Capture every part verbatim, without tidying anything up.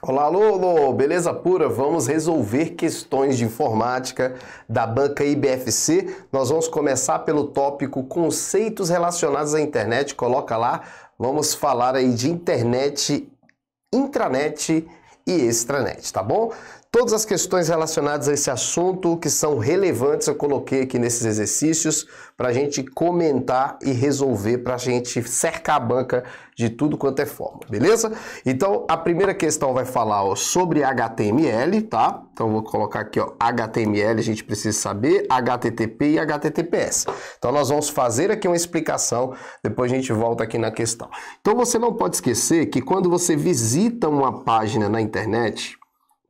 Olá, alô, beleza pura? Vamos resolver questões de informática da banca I B F C. Nós vamos começar pelo tópico conceitos relacionados à internet. Coloca lá, vamos falar aí de internet, intranet e extranet, tá bom? Todas as questões relacionadas a esse assunto que são relevantes eu coloquei aqui nesses exercícios para a gente comentar e resolver, para a gente cercar a banca de tudo quanto é forma, beleza? Então a primeira questão vai falar ó, sobre H T M L, tá? Então vou colocar aqui ó, H T M L, a gente precisa saber, H T T P e H T T P S. Então nós vamos fazer aqui uma explicação, depois a gente volta aqui na questão. Então você não pode esquecer que quando você visita uma página na internet,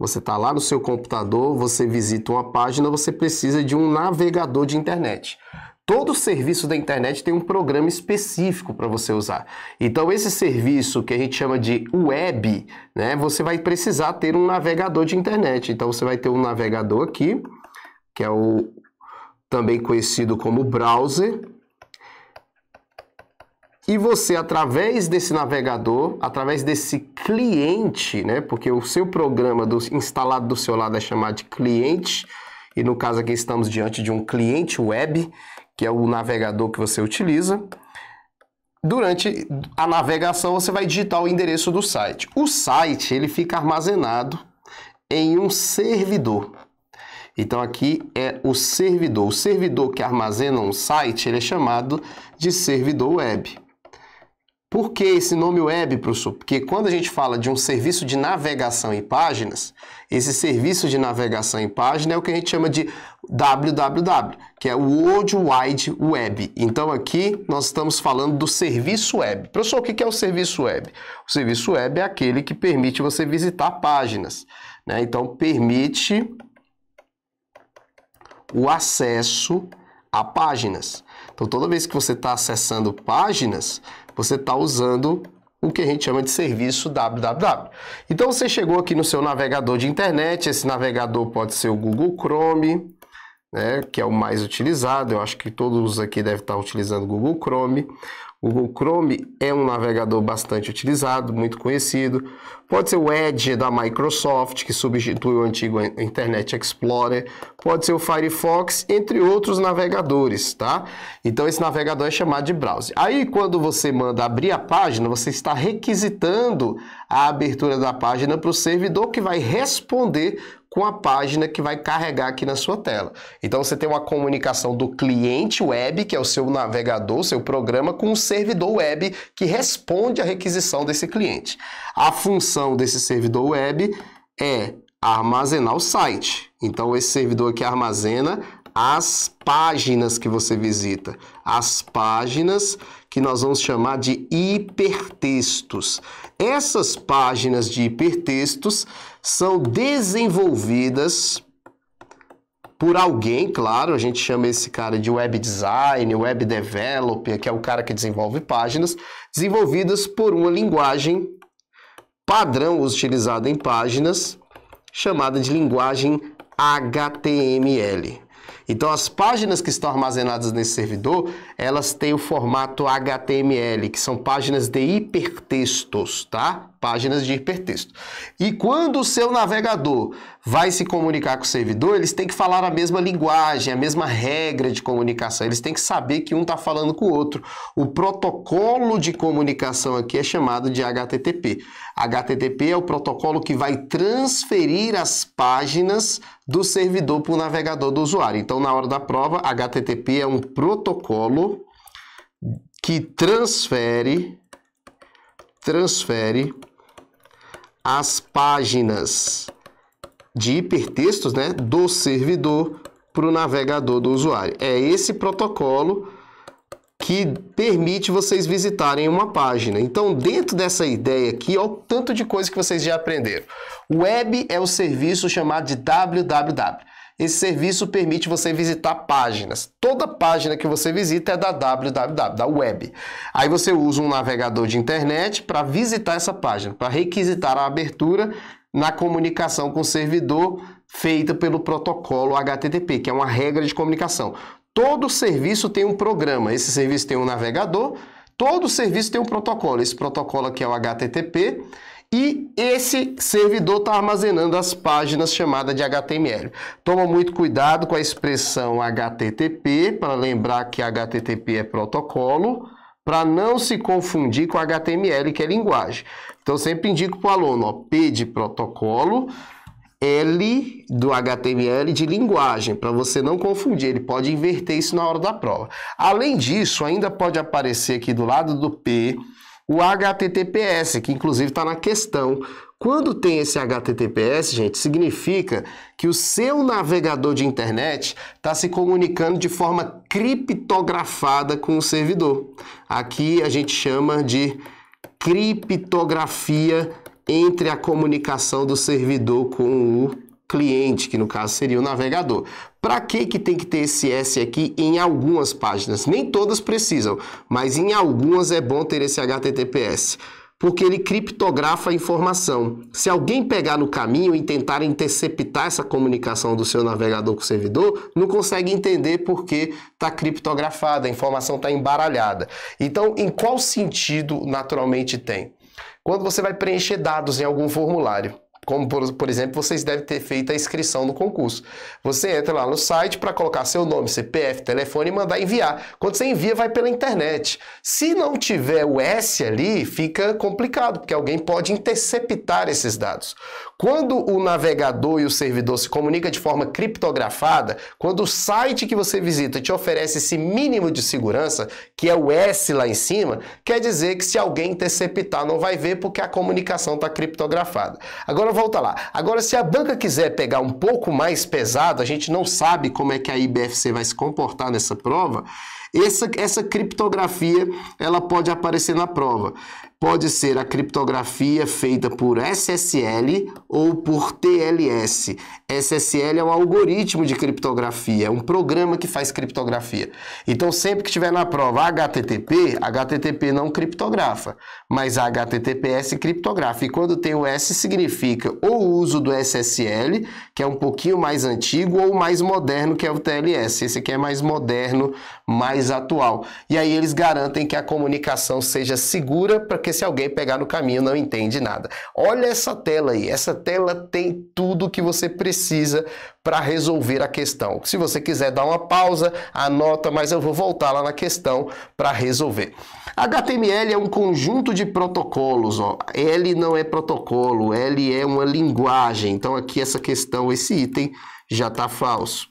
você está lá no seu computador, você visita uma página, você precisa de um navegador de internet. Todo serviço da internet tem um programa específico para você usar. Então esse serviço que a gente chama de web, né, você vai precisar ter um navegador de internet. Então você vai ter um navegador aqui, que é o também conhecido como browser. E você, através desse navegador, através desse cliente, né? Porque o seu programa do, instalado do seu lado é chamado de cliente. E no caso aqui estamos diante de um cliente web, que é o navegador que você utiliza. Durante a navegação, você vai digitar o endereço do site. O site, ele fica armazenado em um servidor. Então aqui é o servidor. O servidor que armazena um site, ele é chamado de servidor web. Por que esse nome web, professor? Porque quando a gente fala de um serviço de navegação em páginas, esse serviço de navegação em página é o que a gente chama de W W W, que é o World Wide Web. Então aqui nós estamos falando do serviço web. Professor, o que é o serviço web? O serviço web é aquele que permite você visitar páginas, né? Então permite o acesso a páginas. Então toda vez que você está acessando páginas, você está usando o que a gente chama de serviço W W W. Então você chegou aqui no seu navegador de internet, esse navegador pode ser o Google Chrome, né, que é o mais utilizado, eu acho que todos aqui devem estar utilizando o Google Chrome. O Google Chrome é um navegador bastante utilizado, muito conhecido. Pode ser o Edge da Microsoft, que substitui o antigo Internet Explorer. Pode ser o Firefox, entre outros navegadores, tá? Então esse navegador é chamado de browser. Aí quando você manda abrir a página, você está requisitando a abertura da página para o servidor que vai responder com a página que vai carregar aqui na sua tela. Então você tem uma comunicação do cliente web, que é o seu navegador, seu programa, com o servidor web que responde à requisição desse cliente. A função desse servidor web é armazenar o site. Então esse servidor aqui armazena as páginas que você visita, as páginas que nós vamos chamar de hipertextos. Essas páginas de hipertextos são desenvolvidas por alguém, claro, a gente chama esse cara de web design, web developer, que é o cara que desenvolve páginas, desenvolvidas por uma linguagem padrão utilizada em páginas, chamada de linguagem H T M L. Então as páginas que estão armazenadas nesse servidor, elas têm o formato H T M L, que são páginas de hipertextos, tá? Páginas de hipertexto. E quando o seu navegador vai se comunicar com o servidor, eles têm que falar a mesma linguagem, a mesma regra de comunicação. Eles têm que saber que um está falando com o outro. O protocolo de comunicação aqui é chamado de H T T P. H T T P é o protocolo que vai transferir as páginas do servidor para o navegador do usuário. Então, na hora da prova, H T T P é um protocolo que transfere, transfere as páginas de hipertextos, né, do servidor para o navegador do usuário. É esse protocolo que permite vocês visitarem uma página. Então, dentro dessa ideia aqui, olha o tanto de coisa que vocês já aprenderam. O web é o serviço chamado de W W W. Esse serviço permite você visitar páginas. Toda página que você visita é da W W W, da web. Aí você usa um navegador de internet para visitar essa página, para requisitar a abertura na comunicação com o servidor feita pelo protocolo H T T P, que é uma regra de comunicação. Todo serviço tem um programa, esse serviço tem um navegador, todo serviço tem um protocolo. Esse protocolo aqui é o H T T P E esse servidor está armazenando as páginas chamadas de H T M L. Toma muito cuidado com a expressão H T T P, para lembrar que H T T P é protocolo, para não se confundir com H T M L, que é linguagem. Então, eu sempre indico para o aluno, ó, P de protocolo, L do H T M L de linguagem, para você não confundir, ele pode inverter isso na hora da prova. Além disso, ainda pode aparecer aqui do lado do P, o H T T P S, que inclusive está na questão. Quando tem esse H T T P S, gente, significa que o seu navegador de internet está se comunicando de forma criptografada com o servidor. Aqui a gente chama de criptografia entre a comunicação do servidor com o cliente, que no caso seria o navegador. Para que que tem que ter esse S aqui em algumas páginas? Nem todas precisam, mas em algumas é bom ter esse H T T P S, porque ele criptografa a informação. Se alguém pegar no caminho e tentar interceptar essa comunicação do seu navegador com o servidor, não consegue entender porque está criptografada, a informação está embaralhada. Então, em qual sentido naturalmente tem? Quando você vai preencher dados em algum formulário, como por, por exemplo, vocês devem ter feito a inscrição no concurso. Você entra lá no site para colocar seu nome, C P F, telefone e mandar enviar. Quando você envia, vai pela internet. Se não tiver o S ali, fica complicado, porque alguém pode interceptar esses dados. Quando o navegador e o servidor se comunicam de forma criptografada, quando o site que você visita te oferece esse mínimo de segurança, que é o S lá em cima, quer dizer que se alguém interceptar não vai ver porque a comunicação está criptografada. Agora volta lá. Agora, se a banca quiser pegar um pouco mais pesado, a gente não sabe como é que a I B F C vai se comportar nessa prova, essa, essa criptografia ela pode aparecer na prova. Pode ser a criptografia feita por S S L ou por T L S. S S L é um algoritmo de criptografia, é um programa que faz criptografia. Então, sempre que tiver na prova H T T P, H T T P não criptografa, mas H T T P S criptografa. E quando tem o S, significa ou o uso do S S L, que é um pouquinho mais antigo, ou mais moderno, que é o T L S. Esse aqui é mais moderno, mais atual. E aí eles garantem que a comunicação seja segura para que Porque se alguém pegar no caminho não entende nada. Olha essa tela aí, essa tela tem tudo que você precisa para resolver a questão. Se você quiser dar uma pausa, anota, mas eu vou voltar lá na questão para resolver. H T M L é um conjunto de protocolos, ó. L não é protocolo, L é uma linguagem. Então aqui essa questão, esse item já está falso.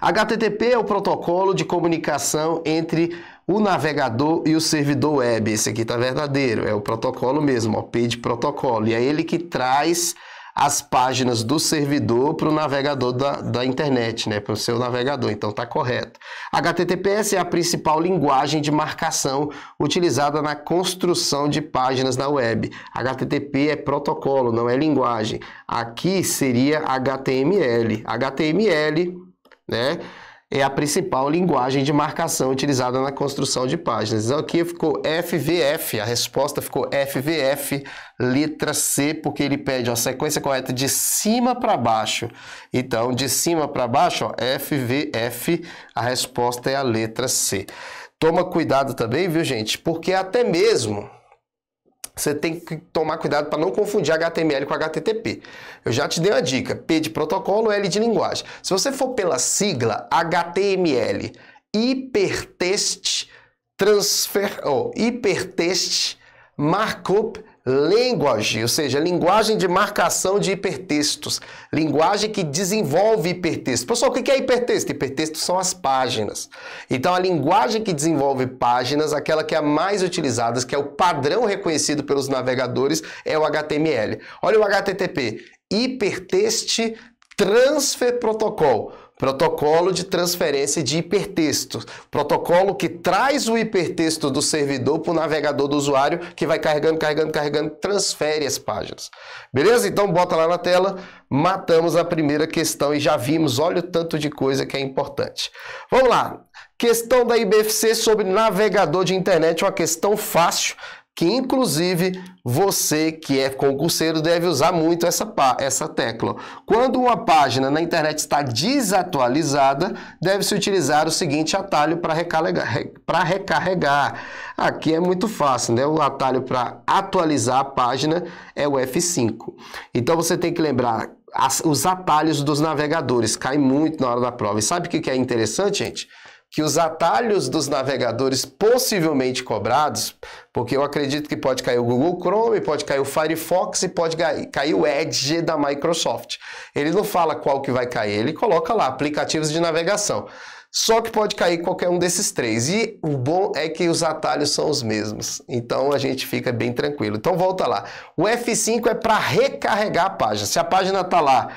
H T T P é o protocolo de comunicação entre o navegador e o servidor web. Esse aqui tá verdadeiro, é o protocolo mesmo, o P de protocolo. E é ele que traz as páginas do servidor para o navegador da, da internet, né? Para o seu navegador, então tá correto. H T T P S é a principal linguagem de marcação utilizada na construção de páginas na web. H T T P é protocolo, não é linguagem. Aqui seria H T M L. H T M L... né? É a principal linguagem de marcação utilizada na construção de páginas. Então, aqui ficou F V F, a resposta ficou F V F, letra C, porque ele pede a sequência correta de cima para baixo. Então, de cima para baixo, ó, F V F, a resposta é a letra C. Toma cuidado também, viu, gente? Porque até mesmo... você tem que tomar cuidado para não confundir H T M L com H T T P. Eu já te dei uma dica, P de protocolo, L de linguagem. Se você for pela sigla H T M L, Hypertext Transfer, ou Hypertext Markup Language, ou seja, linguagem de marcação de hipertextos, linguagem que desenvolve hipertextos. Pessoal, o que é hipertexto? Hipertexto são as páginas. Então, a linguagem que desenvolve páginas, aquela que é a mais utilizada, que é o padrão reconhecido pelos navegadores, é o H T M L. Olha o H T T P, Hypertext Transfer Protocol. Protocolo de transferência de hipertexto. Protocolo que traz o hipertexto do servidor para o navegador do usuário, que vai carregando, carregando, carregando, transfere as páginas. Beleza? Então bota lá na tela, matamos a primeira questão e já vimos, olha o tanto de coisa que é importante. Vamos lá. Questão da I B F C sobre navegador de internet, uma questão fácil. que inclusive você que é concurseiro deve usar muito essa, essa tecla. Quando uma página na internet está desatualizada, deve-se utilizar o seguinte atalho para recarregar, para recarregar. Aqui é muito fácil, né? O atalho para atualizar a página é o F cinco. Então você tem que lembrar as, os atalhos dos navegadores, cai muito na hora da prova. E sabe o que é interessante, gente? Que os atalhos dos navegadores possivelmente cobrados, porque eu acredito que pode cair o Google Chrome, pode cair o Firefox e pode cair o Edge da Microsoft. Ele não fala qual que vai cair, ele coloca lá, aplicativos de navegação. Só que pode cair qualquer um desses três. E o bom é que os atalhos são os mesmos. Então a gente fica bem tranquilo. Então volta lá. O F cinco é para recarregar a página. Se a página está lá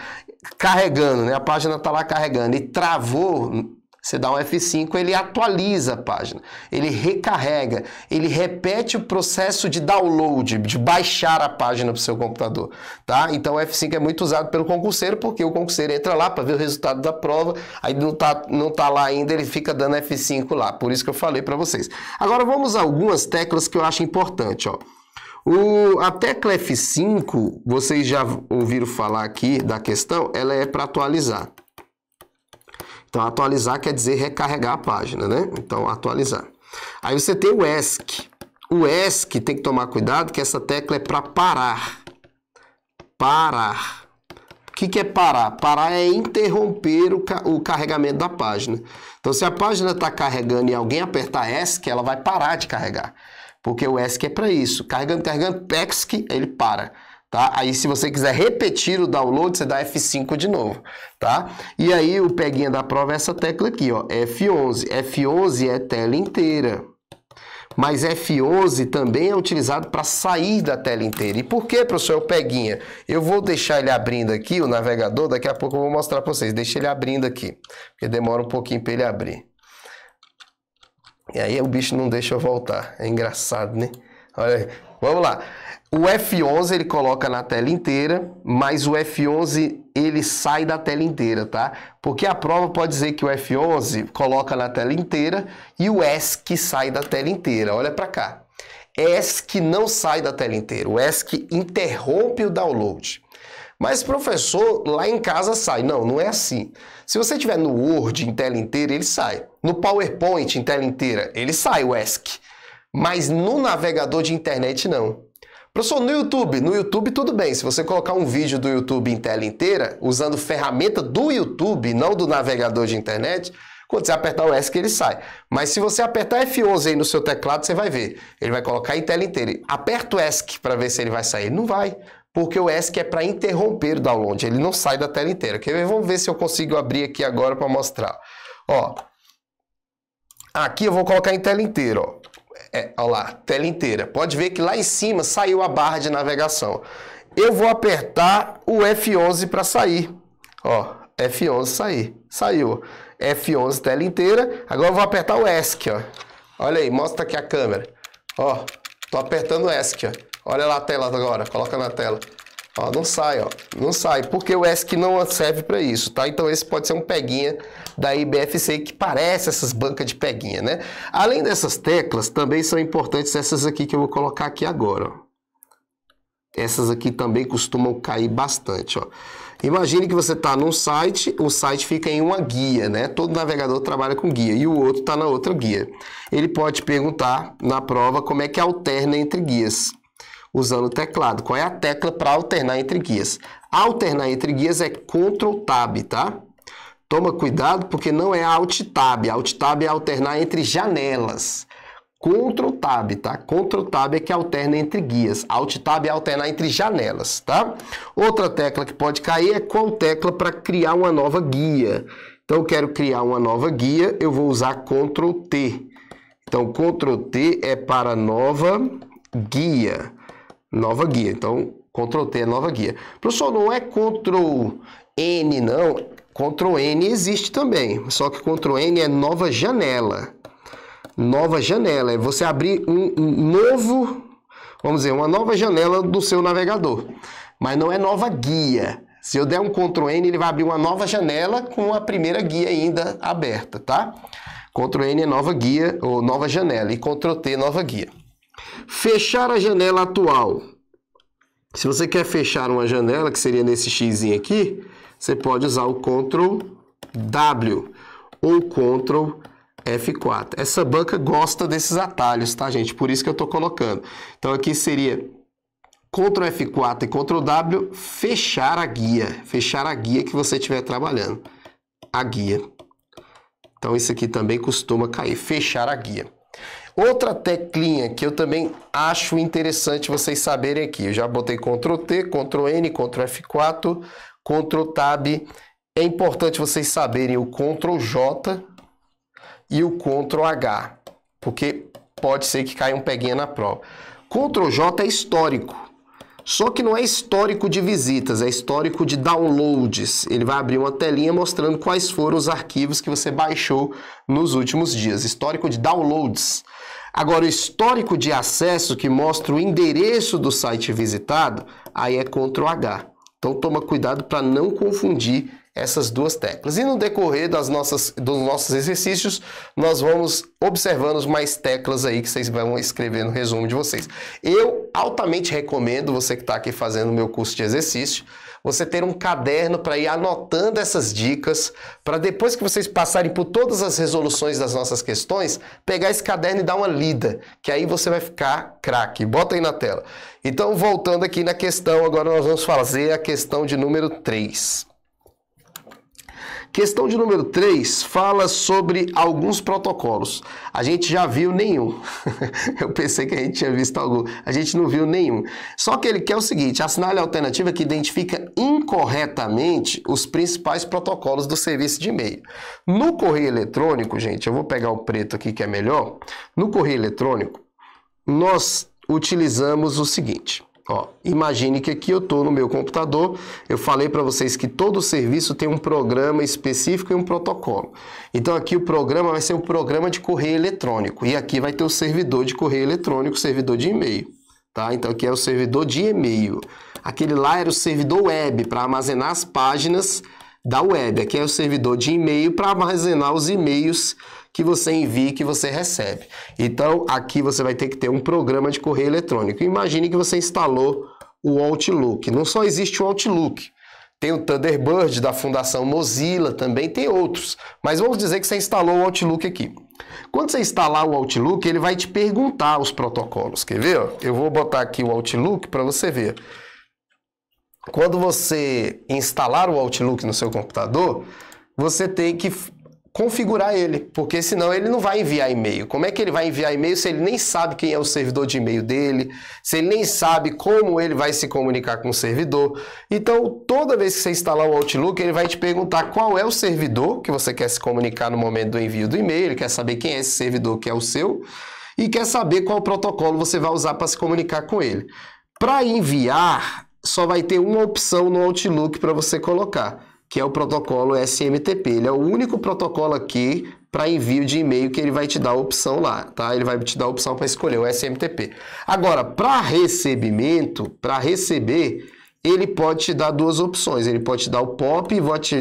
carregando, né? A página está lá carregando e travou... Você dá um F cinco, ele atualiza a página, ele recarrega, ele repete o processo de download, de baixar a página para o seu computador, tá? Então o F cinco é muito usado pelo concurseiro, porque o concurseiro entra lá para ver o resultado da prova, aí não tá, não tá lá ainda, ele fica dando F cinco lá, por isso que eu falei para vocês. Agora vamos a algumas teclas que eu acho importante, ó. O, a tecla F cinco, vocês já ouviram falar aqui da questão, ela é para atualizar. Então, atualizar quer dizer recarregar a página, né? Então, atualizar. Aí você tem o E S C. O E S C tem que tomar cuidado que essa tecla é para parar. Parar. O que, que é parar? Parar é interromper o, ca o carregamento da página. Então, se a página está carregando e alguém apertar E S C, ela vai parar de carregar. Porque o E S C é para isso. Carregando, carregando, E S C, ele para. Tá? Aí se você quiser repetir o download, você dá F cinco de novo, tá? E aí o peguinha da prova é essa tecla aqui, ó, F onze. F onze é tela inteira, mas F onze também é utilizado para sair da tela inteira. E por que, professor, o peguinha? Eu vou deixar ele abrindo aqui, o navegador, daqui a pouco eu vou mostrar para vocês. Deixa ele abrindo aqui, porque demora um pouquinho para ele abrir. E aí o bicho não deixa eu voltar, é engraçado, né? Olha aí. Vamos lá. O F onze ele coloca na tela inteira, mas o F onze ele sai da tela inteira, tá? Porque a prova pode dizer que o F onze coloca na tela inteira e o E S C sai da tela inteira. Olha para cá. E S C não sai da tela inteira. O E S C interrompe o download. Mas, professor, lá em casa sai. Não, não é assim. Se você tiver no Word em tela inteira, ele sai. No PowerPoint em tela inteira, ele sai o E S C. Mas no navegador de internet, não. Professor, no YouTube? No YouTube, tudo bem. Se você colocar um vídeo do YouTube em tela inteira, usando ferramenta do YouTube, não do navegador de internet, quando você apertar o E S C, ele sai. Mas se você apertar F onze aí no seu teclado, você vai ver. Ele vai colocar em tela inteira. Aperta o E S C para ver se ele vai sair. Não vai. Porque o E S C é para interromper o download. Ele não sai da tela inteira. Vamos ver se eu consigo abrir aqui agora para mostrar. Ó, aqui eu vou colocar em tela inteira, ó. É, olha lá, tela inteira. Pode ver que lá em cima saiu a barra de navegação. Eu vou apertar o F onze para sair. Ó, F onze sair. Saiu. F onze tela inteira. Agora eu vou apertar o E S C, ó. Olha aí, mostra aqui a câmera. Ó, tô apertando o E S C, ó. Olha lá a tela agora, coloca na tela. Ó, não sai, ó. Não sai, porque o E S C não serve para isso, tá? Então esse pode ser um peguinha da I B F C, que parece essas bancas de peguinha, né? Além dessas teclas, também são importantes essas aqui que eu vou colocar aqui agora, ó. Essas aqui também costumam cair bastante, ó. Imagine que você está num site, o site fica em uma guia, né? Todo navegador trabalha com guia e o outro está na outra guia. Ele pode perguntar na prova como é que alterna entre guias. Usando o teclado. Qual é a tecla para alternar entre guias? Alternar entre guias é Ctrl Tab, tá? Toma cuidado porque não é Alt Tab. Alt Tab é alternar entre janelas. Ctrl Tab, tá? Ctrl Tab é que alterna entre guias. Alt Tab é alternar entre janelas, tá? Outra tecla que pode cair é qual tecla para criar uma nova guia. Então eu quero criar uma nova guia, eu vou usar Ctrl T. Então Ctrl T é para nova guia. Nova guia, então Ctrl T é nova guia. Professor, não é Ctrl N não, Ctrl N existe também, só que Ctrl N é nova janela. Nova janela, é você abrir um, um novo, vamos dizer, uma nova janela do seu navegador, mas não é nova guia. Se eu der um Ctrl N, ele vai abrir uma nova janela com a primeira guia ainda aberta, tá? Ctrl N é nova guia, ou nova janela, e Ctrl T é nova guia. Fechar a janela atual. Se você quer fechar uma janela, que seria nesse X aqui, você pode usar o Ctrl W ou Ctrl F quatro. Essa banca gosta desses atalhos, tá, gente? Por isso que eu estou colocando. Então, aqui seria Ctrl F quatro e Ctrl W, fechar a guia. Fechar a guia que você estiver trabalhando. A guia. Então, isso aqui também costuma cair. Fechar a guia. Outra teclinha que eu também acho interessante vocês saberem aqui. Eu já botei Ctrl T, Ctrl N, Ctrl F quatro, Ctrl Tab. É importante vocês saberem o Ctrl J e o Ctrl H, porque pode ser que caia um peguinha na prova. Ctrl J é histórico. Só que não é histórico de visitas, é histórico de downloads. Ele vai abrir uma telinha mostrando quais foram os arquivos que você baixou nos últimos dias. Histórico de downloads. Agora, o histórico de acesso, que mostra o endereço do site visitado, aí é Ctrl H. Então, toma cuidado para não confundir essas duas teclas. E no decorrer das nossas, dos nossos exercícios, nós vamos observando mais teclas aí que vocês vão escrever no resumo de vocês. Eu altamente recomendo, você que está aqui fazendo o meu curso de exercício, você ter um caderno para ir anotando essas dicas, para depois que vocês passarem por todas as resoluções das nossas questões, pegar esse caderno e dar uma lida, que aí você vai ficar craque. Bota aí na tela. Então, voltando aqui na questão, agora nós vamos fazer a questão de número três. Questão de número três fala sobre alguns protocolos. A gente já viu nenhum. Eu pensei que a gente tinha visto algum. A gente não viu nenhum. Só que ele quer o seguinte, assinale a alternativa que identifica incorretamente os principais protocolos do serviço de e-mail. No correio eletrônico, gente, eu vou pegar o preto aqui que é melhor. No correio eletrônico, nós utilizamos o seguinte. Ó, imagine que aqui eu estou no meu computador, eu falei para vocês que todo serviço tem um programa específico e um protocolo. Então aqui o programa vai ser um programa de correio eletrônico e aqui vai ter o servidor de correio eletrônico, servidor de e-mail. Tá? Então aqui é o servidor de e-mail. Aquele lá era o servidor web para armazenar as páginas da web. Aqui é o servidor de e-mail para armazenar os e-mails que você envia e que você recebe. Então, aqui você vai ter que ter um programa de correio eletrônico. Imagine que você instalou o Outlook. Não só existe o Outlook, tem o Thunderbird da Fundação Mozilla, também tem outros. Mas vamos dizer que você instalou o Outlook aqui. Quando você instalar o Outlook, ele vai te perguntar os protocolos. Quer ver? Eu vou botar aqui o Outlook para você ver. Quando você instalar o Outlook no seu computador, você tem que configurar ele, porque senão ele não vai enviar e-mail. Como é que ele vai enviar e-mail se ele nem sabe quem é o servidor de e-mail dele, se ele nem sabe como ele vai se comunicar com o servidor? Então, toda vez que você instalar o Outlook, ele vai te perguntar qual é o servidor que você quer se comunicar no momento do envio do e-mail, ele quer saber quem é esse servidor que é o seu e quer saber qual protocolo você vai usar para se comunicar com ele. Para enviar, só vai ter uma opção no Outlook para você colocar, que é o protocolo S M T P. Ele é o único protocolo aqui para envio de e-mail que ele vai te dar a opção lá, tá? Ele vai te dar a opção para escolher o S M T P. Agora, para recebimento, para receber, ele pode te dar duas opções. Ele pode te dar o P O P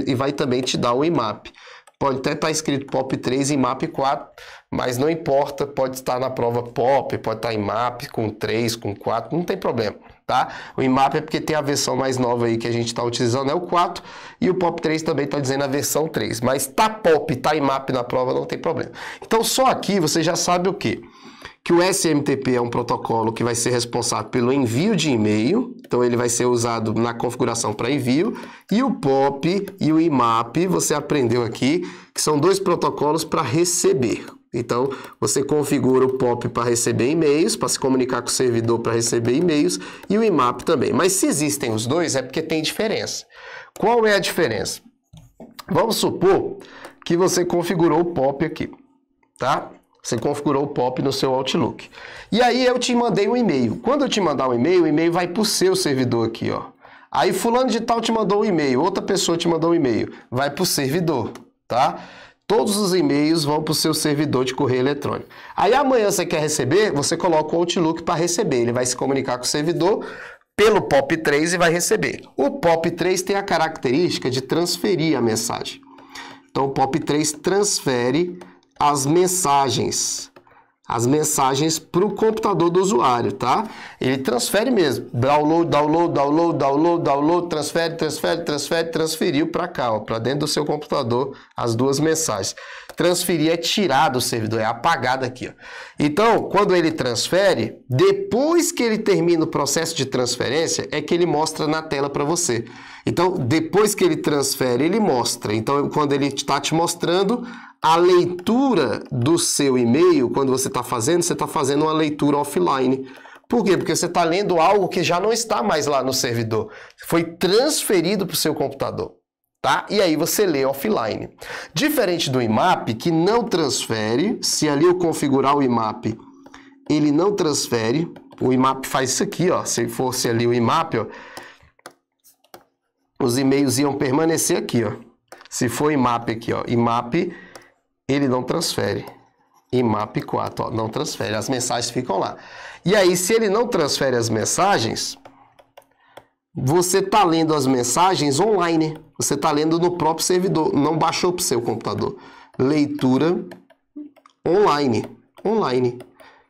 e vai também te dar o I M A P. Pode até estar escrito P O P três e I M A P quatro, mas não importa, pode estar na prova P O P, pode estar I M A P com três, com quatro, não tem problema, tá? O I M A P é porque tem a versão mais nova aí que a gente está utilizando, é o quatro, e o P O P três também está dizendo a versão três, mas tá P O P, tá I M A P na prova, não tem problema. Então só aqui você já sabe o quê? Que o S M T P é um protocolo que vai ser responsável pelo envio de e-mail, então ele vai ser usado na configuração para envio, e o P O P e o I M A P, você aprendeu aqui, que são dois protocolos para receber. Então, você configura o P O P para receber e-mails, para se comunicar com o servidor para receber e-mails, e o I M A P também. Mas se existem os dois, é porque tem diferença. Qual é a diferença? Vamos supor que você configurou o P O P aqui, tá? Você configurou o P O P no seu Outlook. E aí eu te mandei um e-mail. Quando eu te mandar um e-mail, o e-mail vai para o seu servidor aqui, ó. Aí fulano de tal te mandou um e-mail, outra pessoa te mandou um e-mail, vai para o servidor, tá? Todos os e-mails vão para o seu servidor de correio eletrônico. Aí amanhã você quer receber, você coloca o Outlook para receber. Ele vai se comunicar com o servidor pelo P O P três e vai receber. O P O P três tem a característica de transferir a mensagem. Então o P O P três transfere as mensagens as mensagens para o computador do usuário, tá? Ele transfere mesmo. Download, download, download, download, download, transfere, transfere, transfere, transferiu para cá, para dentro do seu computador as duas mensagens. Transferir é tirar do servidor, é apagado aqui, ó. Então, quando ele transfere, depois que ele termina o processo de transferência, é que ele mostra na tela para você. Então, depois que ele transfere, ele mostra. Então, quando ele está te mostrando a leitura do seu e-mail, quando você está fazendo, você está fazendo uma leitura offline. Por quê? Porque você está lendo algo que já não está mais lá no servidor. Foi transferido para o seu computador, tá? E aí você lê offline. Diferente do I M A P, que não transfere, se ali eu configurar o I M A P, ele não transfere. O I M A P faz isso aqui, ó. Se fosse ali o I M A P, ó, os e-mails iam permanecer aqui, ó. Se for I M A P aqui, ó, I M A P, ele não transfere. I M A P quatro, ó, não transfere. As mensagens ficam lá. E aí, se ele não transfere as mensagens, você tá lendo as mensagens online. Você tá lendo no próprio servidor. Não baixou para o seu computador. Leitura online. Online.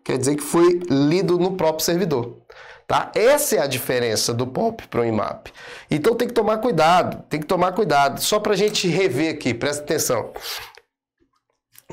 Quer dizer que foi lido no próprio servidor. Tá? Essa é a diferença do P O P para o I M A P. Então tem que tomar cuidado, tem que tomar cuidado. Só para a gente rever aqui, presta atenção.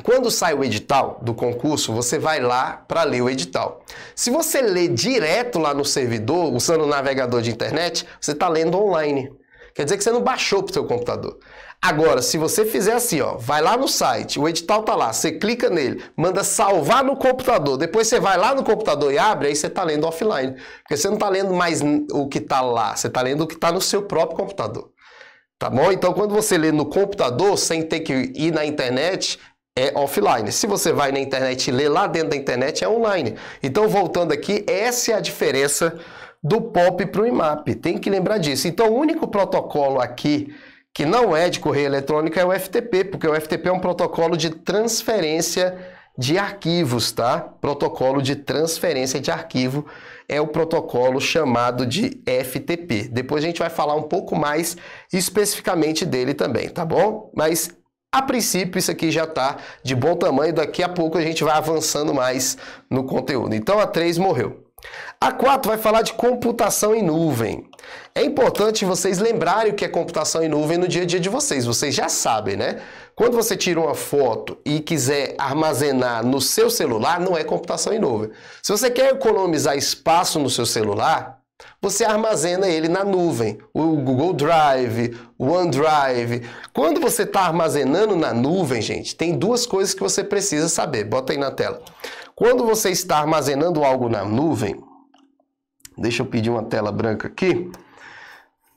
Quando sai o edital do concurso, você vai lá para ler o edital. Se você lê direto lá no servidor, usando o navegador de internet, você está lendo online. Quer dizer que você não baixou para o seu computador. Agora, se você fizer assim, ó, vai lá no site, o edital tá lá, você clica nele, manda salvar no computador, depois você vai lá no computador e abre, aí você tá lendo offline. Porque você não tá lendo mais o que tá lá, você tá lendo o que tá no seu próprio computador. Tá bom? Então, quando você lê no computador, sem ter que ir na internet, é offline. Se você vai na internet e lê lá dentro da internet, é online. Então, voltando aqui, essa é a diferença do P O P para o I M A P. Tem que lembrar disso. Então, o único protocolo aqui que não é de correio eletrônico é o F T P, porque o F T P é um protocolo de transferência de arquivos, tá? Protocolo de transferência de arquivo é o protocolo chamado de F T P. Depois a gente vai falar um pouco mais especificamente dele também, tá bom? Mas, a princípio, isso aqui já tá de bom tamanho. Daqui a pouco a gente vai avançando mais no conteúdo. Então, a três morreu. A quatro vai falar de computação em nuvem. É importante vocês lembrarem o que é computação em nuvem no dia a dia de vocês. Vocês já sabem, né? Quando você tira uma foto e quiser armazenar no seu celular, não é computação em nuvem. Se você quer economizar espaço no seu celular, você armazena ele na nuvem. O Google Drive, o OneDrive. Quando você está armazenando na nuvem, gente, tem duas coisas que você precisa saber. Bota aí na tela. Quando você está armazenando algo na nuvem, deixa eu pedir uma tela branca aqui.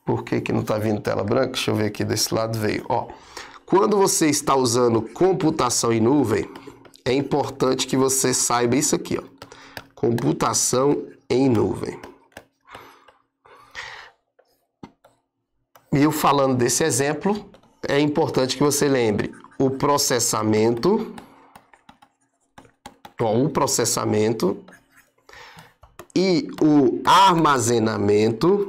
Por que que não está vindo tela branca? Deixa eu ver aqui desse lado, veio. Ó, quando você está usando computação em nuvem, é importante que você saiba isso aqui, ó. Computação em nuvem. E eu falando desse exemplo, é importante que você lembre o processamento... Bom, o processamento e o armazenamento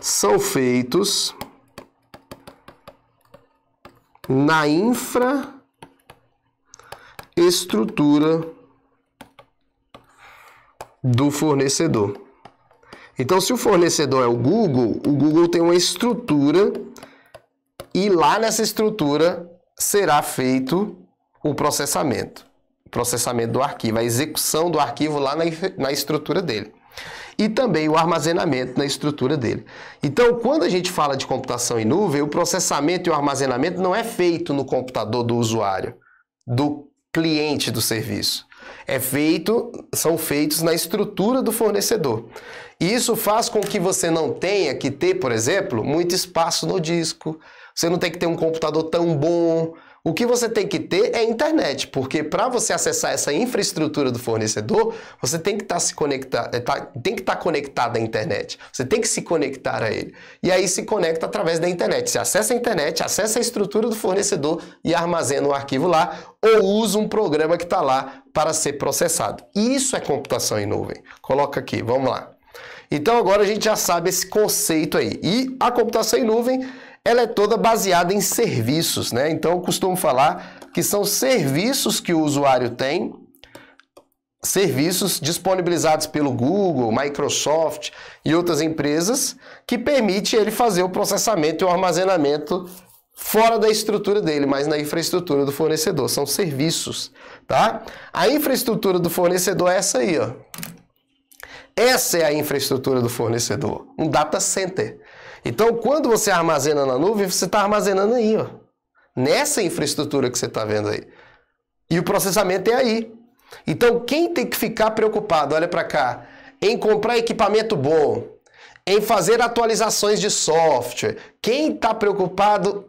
são feitos na infraestrutura do fornecedor. Então, se o fornecedor é o Google, o Google tem uma estrutura. E lá nessa estrutura será feito o processamento. O processamento do arquivo, a execução do arquivo lá na, na estrutura dele. E também o armazenamento na estrutura dele. Então, quando a gente fala de computação em nuvem, o processamento e o armazenamento não é feito no computador do usuário, do cliente do serviço. É feito, são feitos na estrutura do fornecedor. E isso faz com que você não tenha que ter, por exemplo, muito espaço no disco. Você não tem que ter um computador tão bom. O que você tem que ter é internet, porque para você acessar essa infraestrutura do fornecedor, você tem que estar se conectar, tem que estar conectado à internet. Você tem que se conectar a ele. E aí se conecta através da internet. Você acessa a internet, acessa a estrutura do fornecedor e armazena o arquivo lá, ou usa um programa que está lá para ser processado. Isso é computação em nuvem. Coloca aqui, vamos lá. Então agora a gente já sabe esse conceito aí. E a computação em nuvem ela é toda baseada em serviços, né? Então eu costumo falar que são serviços que o usuário tem, serviços disponibilizados pelo Google, Microsoft e outras empresas, que permite ele fazer o processamento e o armazenamento fora da estrutura dele, mas na infraestrutura do fornecedor. São serviços, tá? A infraestrutura do fornecedor é essa aí, ó. Essa é a infraestrutura do fornecedor, um data center. Então, quando você armazena na nuvem, você está armazenando aí, ó, nessa infraestrutura que você está vendo aí. E o processamento é aí. Então, quem tem que ficar preocupado, olha para cá, em comprar equipamento bom, em fazer atualizações de software, quem está preocupado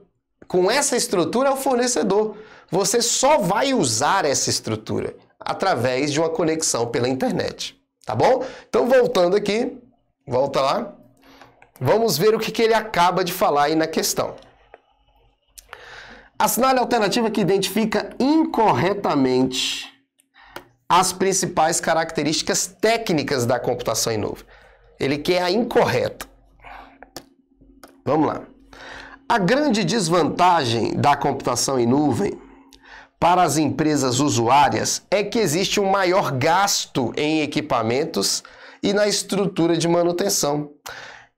com essa estrutura é o fornecedor. Você só vai usar essa estrutura através de uma conexão pela internet. Tá bom? Então, voltando aqui, volta lá, vamos ver o que, que ele acaba de falar aí na questão. Assinale a alternativa que identifica incorretamente as principais características técnicas da computação em nuvem. Ele quer a incorreta. Vamos lá. A grande desvantagem da computação em nuvem para as empresas usuárias é que existe um maior gasto em equipamentos e na estrutura de manutenção.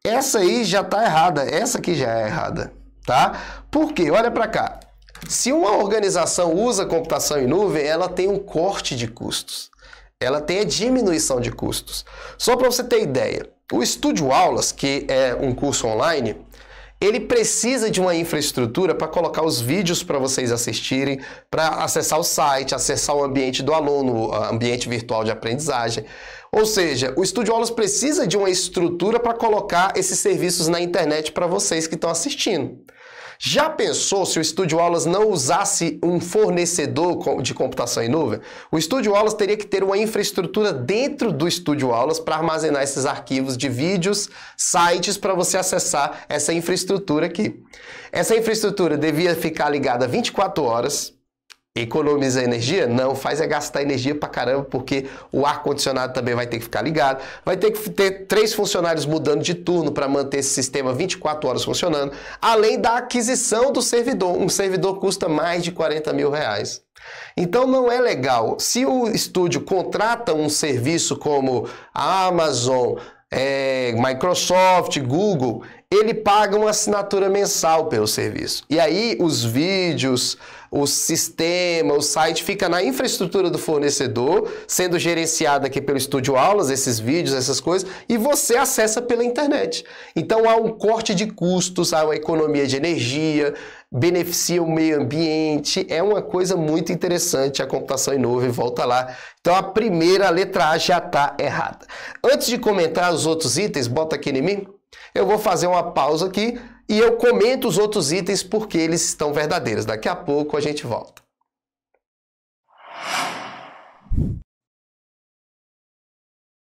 Essa aí já está errada, essa aqui já é errada, tá? Por quê? Olha para cá. Se uma organização usa computação em nuvem, ela tem um corte de custos. Ela tem a diminuição de custos. Só para você ter ideia, o Estúdio Aulas, que é um curso online, ele precisa de uma infraestrutura para colocar os vídeos para vocês assistirem, para acessar o site, acessar o ambiente do aluno, o ambiente virtual de aprendizagem. Ou seja, o Estúdio Aulas precisa de uma estrutura para colocar esses serviços na internet para vocês que estão assistindo. Já pensou se o Estúdio Aulas não usasse um fornecedor de computação em nuvem? O Estúdio Aulas teria que ter uma infraestrutura dentro do Estúdio Aulas para armazenar esses arquivos de vídeos, sites, para você acessar essa infraestrutura aqui. Essa infraestrutura devia ficar ligada vinte e quatro horas. Economiza energia? Não, faz é gastar energia pra caramba, porque o ar-condicionado também vai ter que ficar ligado, vai ter que ter três funcionários mudando de turno para manter esse sistema vinte e quatro horas funcionando, além da aquisição do servidor. Um servidor custa mais de quarenta mil reais. Então não é legal. Se o estúdio contrata um serviço como a Amazon, É, Microsoft, Google, ele paga uma assinatura mensal pelo serviço. E aí os vídeos, o sistema, o site fica na infraestrutura do fornecedor, sendo gerenciado aqui pelo Estúdio Aulas, esses vídeos, essas coisas, e você acessa pela internet. Então há um corte de custos, há uma economia de energia, beneficia o meio ambiente, é uma coisa muito interessante a computação em nuvem, volta lá. Então a primeira letra A já está errada. Antes de comentar os outros itens, bota aqui em mim, eu vou fazer uma pausa aqui e eu comento os outros itens porque eles estão verdadeiros. Daqui a pouco a gente volta.